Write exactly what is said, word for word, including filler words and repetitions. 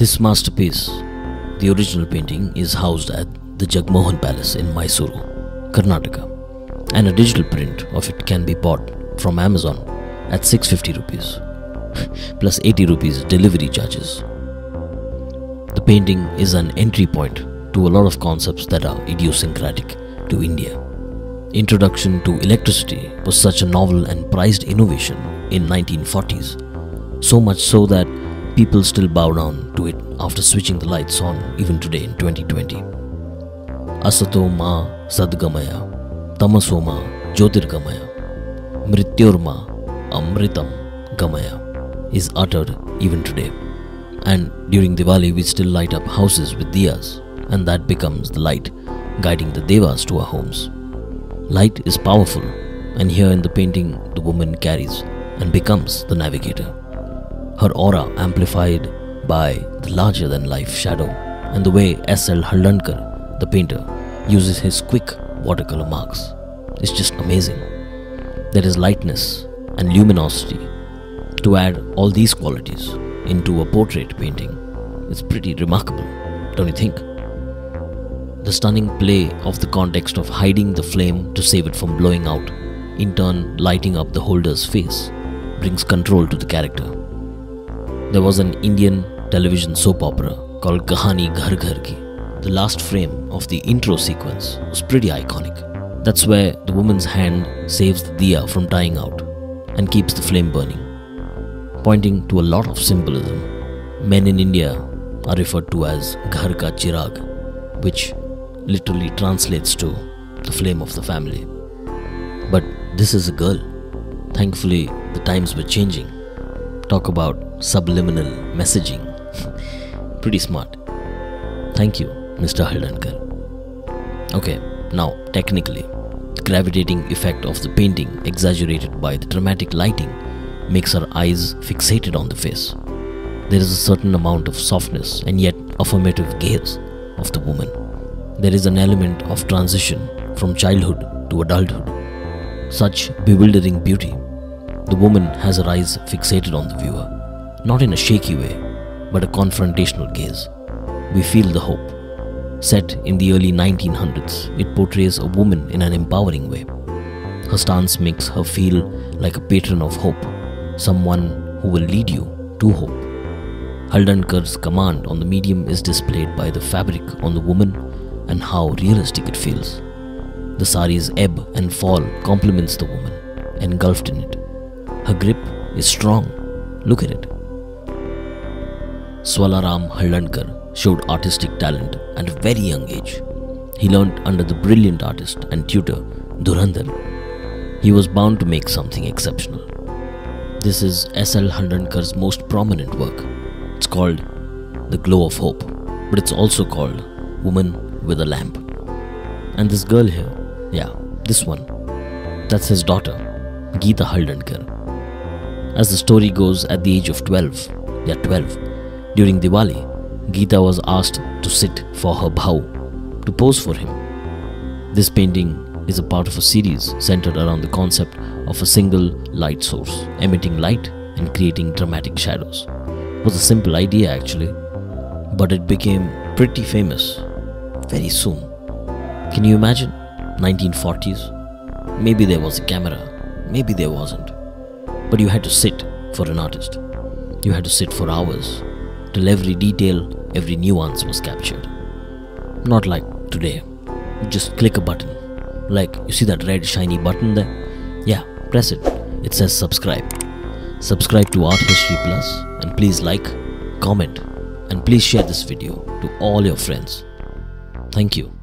This masterpiece, the original painting, is housed at the Jagmohan Palace in Mysuru, Karnataka, and a digital print of it can be bought from Amazon at six hundred fifty rupees, plus eighty rupees delivery charges. The painting is an entry point to a lot of concepts that are idiosyncratic to India. Introduction to electricity was such a novel and prized innovation in nineteen forties, so much so that people still bow down to it after switching the lights on even today in twenty twenty. Asato ma sadgamaya, tamaso ma jyotirgamaya, mrityor ma amritam gamaya is uttered even today. And during Diwali we still light up houses with diyas, and that becomes the light guiding the devas to our homes. Light is powerful, and here in the painting the woman carries and becomes the navigator. Her aura amplified by the larger-than-life shadow and the way S L Haldankar, the painter, uses his quick watercolor marks. It's just amazing. There is lightness and luminosity. To add all these qualities into a portrait painting, it's pretty remarkable, don't you think? The stunning play of the context of hiding the flame to save it from blowing out, in turn lighting up the holder's face, brings control to the character. There was an Indian television soap opera called Kahani Ghar Ghar Ki. The last frame of the intro sequence was pretty iconic. That's where the woman's hand saves the diya from dying out and keeps the flame burning, pointing to a lot of symbolism. Men in India are referred to as Ghar Ka Chirag, which literally translates to the flame of the family. But this is a girl. Thankfully, the times were changing. Talk about subliminal messaging. Pretty smart. Thank you, Mister Haldankar. Okay, now technically, the gravitating effect of the painting, exaggerated by the dramatic lighting, makes her eyes fixated on the face. There is a certain amount of softness and yet affirmative gaze of the woman. There is an element of transition from childhood to adulthood. Such bewildering beauty. The woman has her eyes fixated on the viewer, not in a shaky way, but a confrontational gaze. We feel the hope. Set in the early nineteen hundreds, it portrays a woman in an empowering way. Her stance makes her feel like a patron of hope, someone who will lead you to hope. Haldankar's command on the medium is displayed by the fabric on the woman and how realistic it feels. The sari's ebb and fall complements the woman, engulfed in it. Her grip is strong. Look at it. Swalaram Haldankar showed artistic talent at a very young age. He learnt under the brilliant artist and tutor Durandan. He was bound to make something exceptional. This is S L Haldankar's most prominent work. It's called The Glow of Hope, but it's also called Woman with a Lamp. And this girl here, yeah, this one, that's his daughter, Geeta Haldankar. As the story goes, at the age of twelve, yeah, twelve, during Diwali, Geeta was asked to sit for her bhau, to pose for him. This painting is a part of a series centered around the concept of a single light source, emitting light and creating dramatic shadows. Was a simple idea actually, but it became pretty famous very soon. Can you imagine? nineteen forties? Maybe there was a camera, maybe there wasn't. But you had to sit for an artist. You had to sit for hours, till every detail, every nuance was captured. Not like today. You just click a button. Like, you see that red shiny button there? Yeah, press it. It says subscribe. Subscribe to Art History Plus. And please like, comment, and please share this video to all your friends. Thank you.